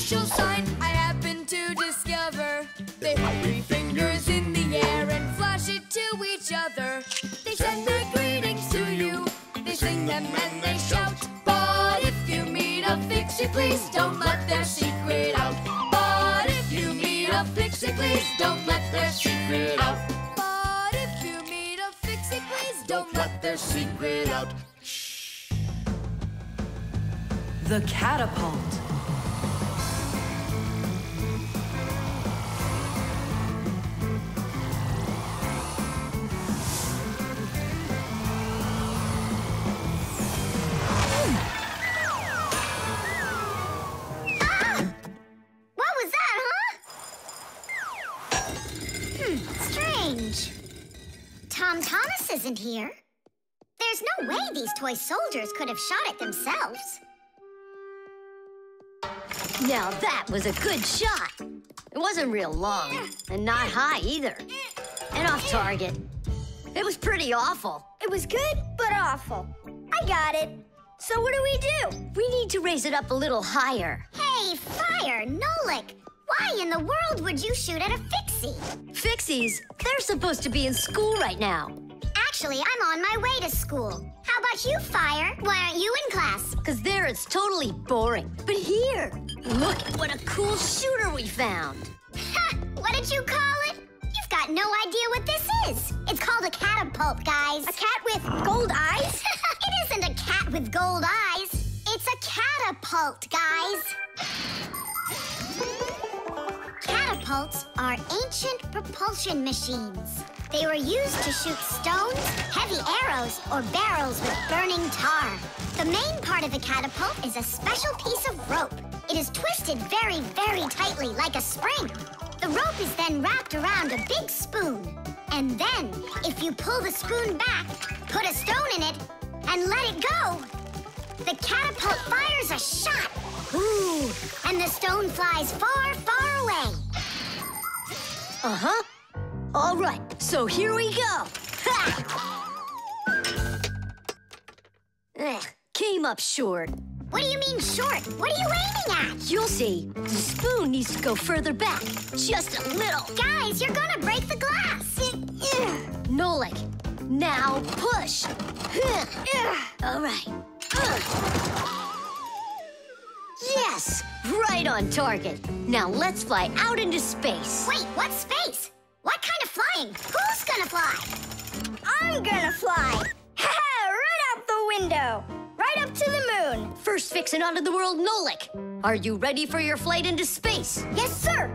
special sign I happen to discover. They hold three fingers in the air and flash it to each other. They send their greetings to you, they sing them and they shout. But if you meet a pixie, please don't let their secret out. But if you meet a pixie, please don't let their secret out. But if you meet a pixie, please don't let their secret out. The catapult. Tom Thomas isn't here. There's no way these toy soldiers could have shot it themselves. Now that was a good shot. It wasn't real long, and not high either. And off target. It was pretty awful. It was good, but awful. I got it. So what do? We need to raise it up a little higher. Hey, Fire, Nolik! Why in the world would you shoot at a fixie? Fixies? They're supposed to be in school right now. Actually, I'm on my way to school. How about you, Fire? Why aren't you in class? Because there it's totally boring. But here, look at what a cool shooter we found. Ha! What did you call it? You've got no idea what this is. It's called a catapult, guys. A cat with gold eyes? It isn't a cat with gold eyes. It's a catapult, guys. Catapults are ancient propulsion machines. They were used to shoot stones, heavy arrows, or barrels with burning tar. The main part of a catapult is a special piece of rope. It is twisted very, very tightly like a spring. The rope is then wrapped around a big spoon. And then, if you pull the spoon back, put a stone in it, and let it go, the catapult fires a shot. Ooh, and the stone flies far, far away. Uh-huh. All right, so here we go. Ha! Ugh, came up short. What do you mean short? What are you aiming at? You'll see. The spoon needs to go further back, just a little. Guys, you're gonna break the glass. Nolik, now push. All right. Yes! Right on target. Now let's fly out into space. Wait, what space? What kind of flying? Who's gonna fly? I'm gonna fly! Ha-ha! Right out the window! Right up to the moon! First fixin' onto the world, Nolik! Are you ready for your flight into space? Yes, sir!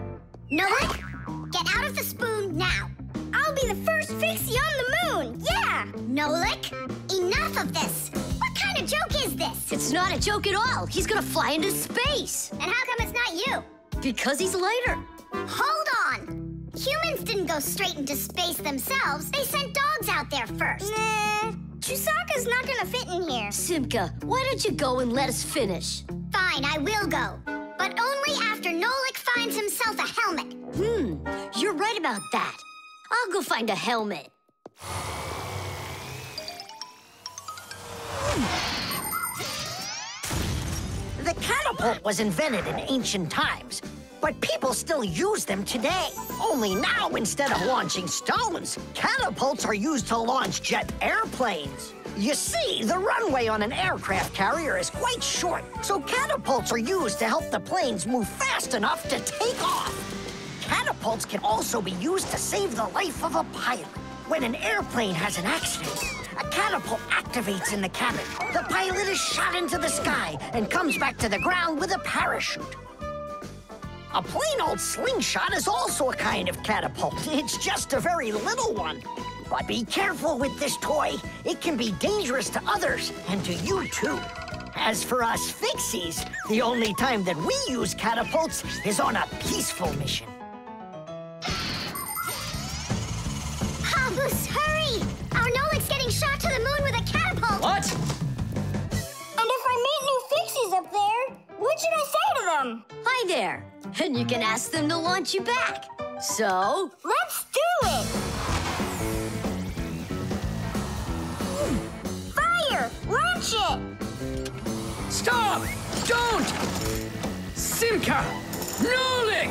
Nolik, get out of the spoon now! I'll be the first fixie on the moon! Yeah! Nolik, enough of this! What joke is this? It's not a joke at all. He's gonna fly into space. And how come it's not you? Because he's lighter. Hold on. Humans didn't go straight into space themselves. They sent dogs out there first. Nah. Chusaka's not gonna fit in here. Simka, why don't you go and let us finish? Fine, I will go. But only after Nolik finds himself a helmet. You're right about that. I'll go find a helmet. The catapult was invented in ancient times, but people still use them today. Only now, instead of launching stones, catapults are used to launch jet airplanes. You see, the runway on an aircraft carrier is quite short, so catapults are used to help the planes move fast enough to take off. Catapults can also be used to save the life of a pilot. When an airplane has an accident, a catapult activates in the cabin. The pilot is shot into the sky and comes back to the ground with a parachute. A plain old slingshot is also a kind of catapult. It's just a very little one. But be careful with this toy. It can be dangerous to others and to you, too. As for us fixies, the only time that we use catapults is on a peaceful mission. Papus, hurry! Our Nolik's getting shot to the moon with a catapult! What? And if I meet new fixies up there, what should I say to them? Hi there! And you can ask them to launch you back. So... let's do it! Fire! Launch it! Stop! Don't! Simka! Nolik!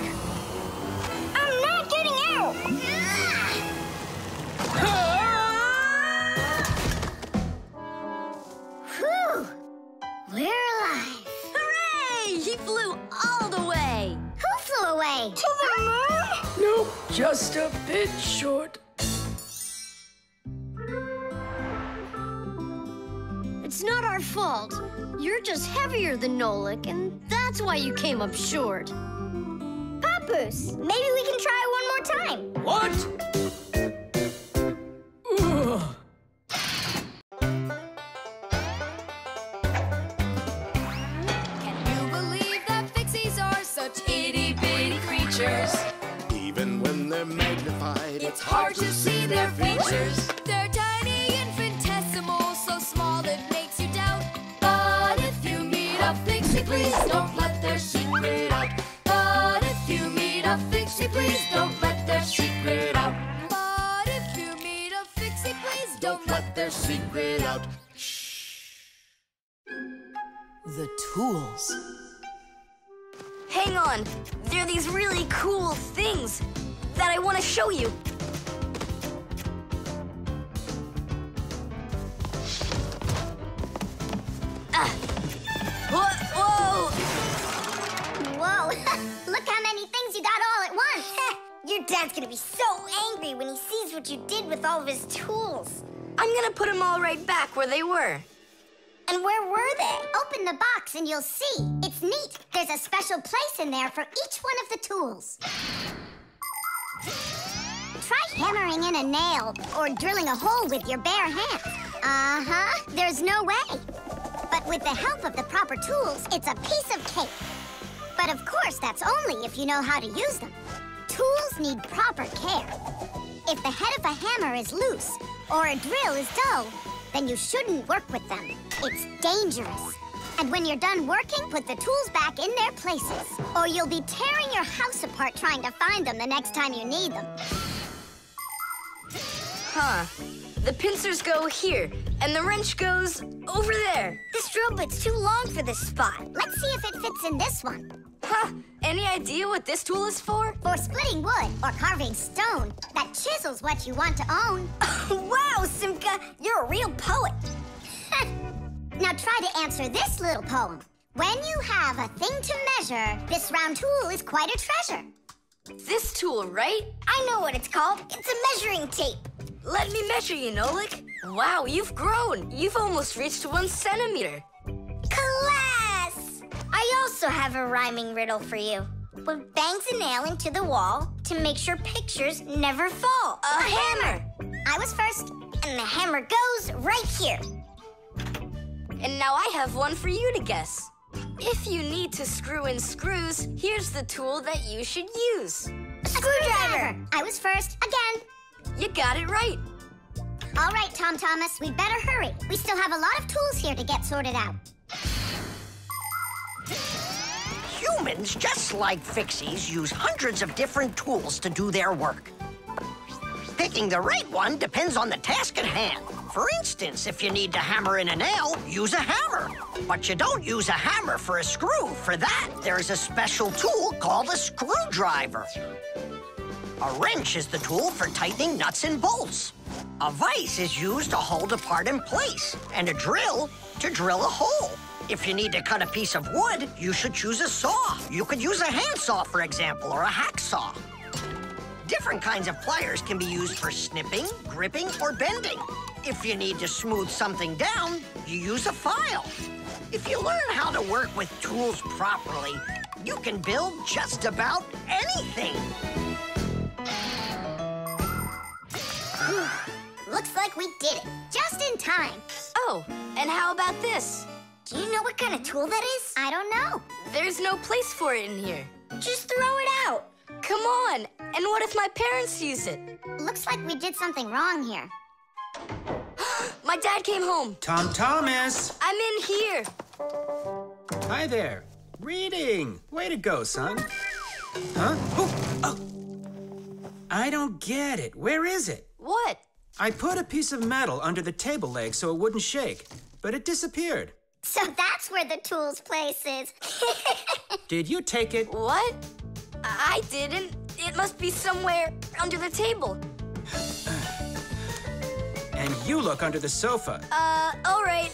I'm not getting out! Whew! We're alive! Hooray! He flew all the way! Who flew away? To the moon? Nope, just a bit short. It's not our fault. You're just heavier than Nolik, and that's why you came up short. Papus, maybe we can try one more time. What? Ugh. Can you believe that pixies are such itty-bitty creatures? Even when they're magnified, it's hard to see their features. They're tiny, infinitesimal, so small that makes you doubt. But if you meet a pixie, please don't let their secret out. But if you meet a pixie, please don't let their secret out. But if you meet a pixie, please don't let their secret out. Shh. The tools. Hang on, there are these really cool things that I want to show you. Whoa! Whoa! Look how many things you got all at once! Your dad's gonna be so angry when he sees what you did with all of his tools. I'm gonna put them all right back where they were. And where were they? Open the box and you'll see. It's neat. There's a special place in there for each one of the tools. Try hammering in a nail or drilling a hole with your bare hand. Uh-huh. There's no way. But with the help of the proper tools, it's a piece of cake. But of course, that's only if you know how to use them. Tools need proper care. If the head of a hammer is loose or a drill is dull, then you shouldn't work with them. It's dangerous. And when you're done working, put the tools back in their places, or you'll be tearing your house apart trying to find them the next time you need them. Huh. The pincers go here, and the wrench goes over there. This drill bit's too long for this spot. Let's see if it fits in this one. Huh. Any idea what this tool is for? For splitting wood or carving stone. That chisel's what you want to own. Wow, Simka, you're a real poet. Now try to answer this little poem. When you have a thing to measure, this round tool is quite a treasure. This tool, right? I know what it's called. It's a measuring tape. Let me measure you, Nolik. Wow, you've grown. You've almost reached 1 centimeter. Class! I also have a rhyming riddle for you. What bangs a nail into the wall to make sure pictures never fall? A hammer! I was first, and the hammer goes right here. And now I have one for you to guess. If you need to screw in screws, here's the tool that you should use. A screwdriver! I was first, again. You got it right. All right, Tom Thomas, we'd better hurry. We still have a lot of tools here to get sorted out. Humans, just like pixies, use hundreds of different tools to do their work. Picking the right one depends on the task at hand. For instance, if you need to hammer in a nail, use a hammer. But you don't use a hammer for a screw. For that, there's a special tool called a screwdriver. A wrench is the tool for tightening nuts and bolts. A vise is used to hold a part in place, and a drill to drill a hole. If you need to cut a piece of wood, you should choose a saw. You could use a handsaw, for example, or a hacksaw. Different kinds of pliers can be used for snipping, gripping, or bending. If you need to smooth something down, you use a file. If you learn how to work with tools properly, you can build just about anything. Looks like we did it, just in time. Oh, and how about this? Do you know what kind of tool that is? I don't know. There's no place for it in here. Just throw it out. Come on, and what if my parents use it? Looks like we did something wrong here. My dad came home. Tom Thomas! I'm in here. Hi there. Reading. Way to go, son. Huh? Oh, oh. I don't get it. Where is it? What? I put a piece of metal under the table leg so it wouldn't shake, but it disappeared. So that's where the tools place is. Did you take it? What? I didn't. It must be somewhere under the table. And you look under the sofa. All right.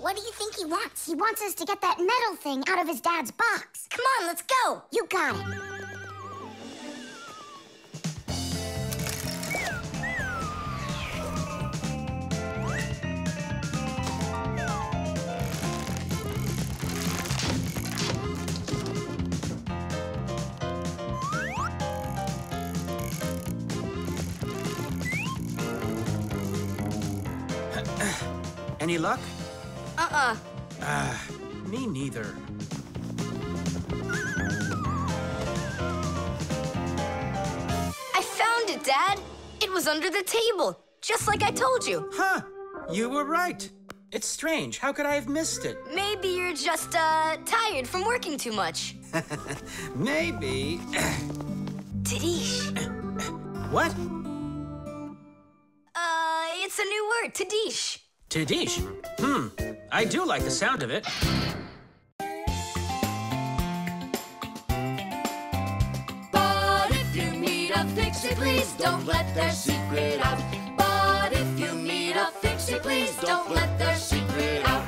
What do you think he wants? He wants us to get that metal thing out of his dad's box. Come on, let's go. You got it. Any luck? Me neither. I found it, Dad. It was under the table, just like I told you. Huh, you were right. It's strange, how could I have missed it? Maybe you're just, tired from working too much. Maybe. Tadish. What? It's a new word, Tadish. Tadish? Hmm, I do like the sound of it. But if you need a fixie, please don't let their secret out. But if you need a fixie, please don't let their secret out.